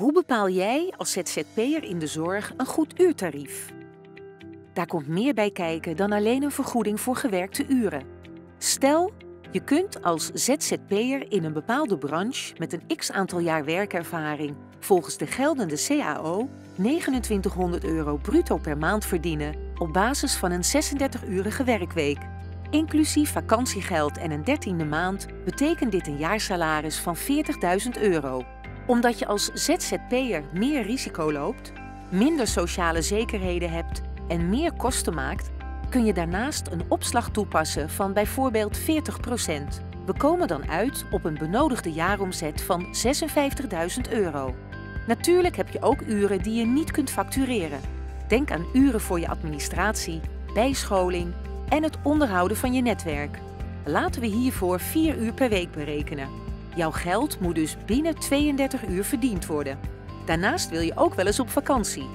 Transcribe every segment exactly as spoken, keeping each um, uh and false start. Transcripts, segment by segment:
Hoe bepaal jij als Z Z P'er in de zorg een goed uurtarief? Daar komt meer bij kijken dan alleen een vergoeding voor gewerkte uren. Stel, je kunt als Z Z P'er in een bepaalde branche met een x-aantal jaar werkervaring volgens de geldende C A O negenentwintighonderd euro bruto per maand verdienen op basis van een zesendertig-urige werkweek. Inclusief vakantiegeld en een dertiende maand betekent dit een jaarsalaris van veertigduizend euro. Omdat je als Z Z P'er meer risico loopt, minder sociale zekerheden hebt en meer kosten maakt, kun je daarnaast een opslag toepassen van bijvoorbeeld veertig procent. We komen dan uit op een benodigde jaaromzet van zesenvijftigduizend euro. Natuurlijk heb je ook uren die je niet kunt factureren. Denk aan uren voor je administratie, bijscholing en het onderhouden van je netwerk. Laten we hiervoor vier uur per week berekenen. Jouw geld moet dus binnen tweeëndertig uur verdiend worden. Daarnaast wil je ook wel eens op vakantie.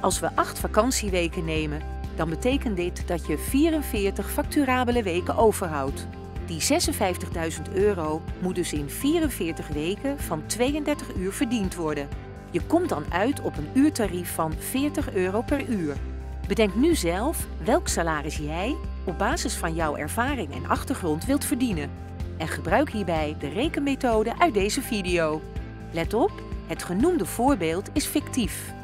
Als we acht vakantieweken nemen, dan betekent dit dat je vierenveertig facturabele weken overhoudt. Die zesenvijftigduizend euro moet dus in vierenveertig weken van tweeëndertig uur verdiend worden. Je komt dan uit op een uurtarief van veertig euro per uur. Bedenk nu zelf welk salaris jij op basis van jouw ervaring en achtergrond wilt verdienen. En gebruik hierbij de rekenmethode uit deze video. Let op, het genoemde voorbeeld is fictief.